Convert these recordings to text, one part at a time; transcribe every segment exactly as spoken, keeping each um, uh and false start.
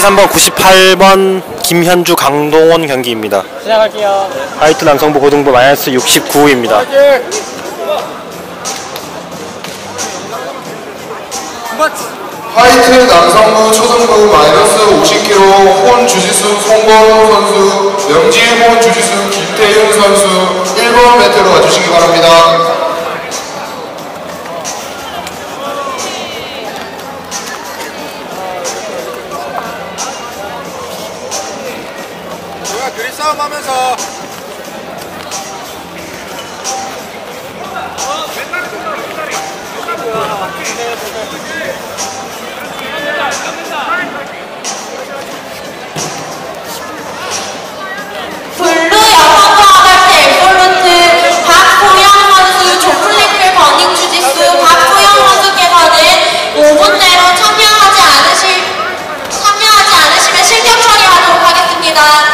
팔십삼 번, 구십팔 번 김현주 강동원 경기입니다. 시작할게요. 하이트 남성부 고등부 마이너스 육십구 입니다. 하이트 남성부 초등부 마이너스 오십 킬로그램 혼 주짓수 송건호 선수, 명지일 혼 주짓수 김태윤 선수 일 번 매트로 와주시기 바랍니다. 하면서 블루 여성과학생 볼루트 박소영 선수, 조플리클 버닝 주짓수 박소영 선수께서는 오 분 내로 참여하지 않으실 참여하지 않으시면 실격 처리하도록 하겠습니다.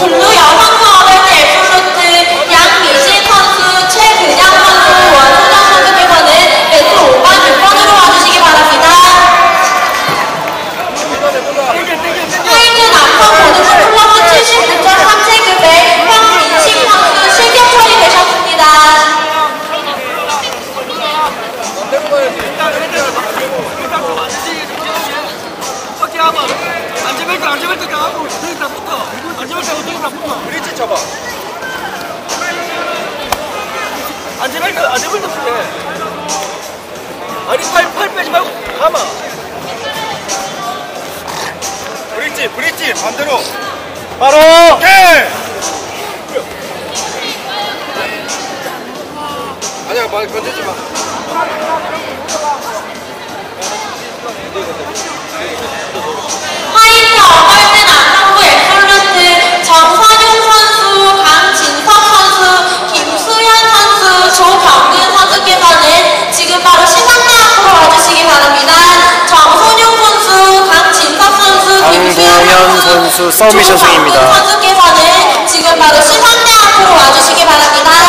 블루 여성과학생 볼루트 양미진 선수, 최근양 선수, 원수장 선수께서는 매트 오 번 육 번으로 와주시기 바랍니다. 하이트 남성 고등부 플러스 칠십구 점 삼 세급의 황민식 선수 실격 처리되셨습니다. 브릿지 쳐봐. 안지벨트, 안지벨트 풀래. 아니, 팔, 팔 빼지 말고, 감아. 브릿지, 브릿지, 반대로. 바로! 오케이! 아니야, 말 건드리지 마. 강동현 선수 서비스 승입니다. 선수께서는 지금 바로 시상대 앞으로 와주시기 바랍니다.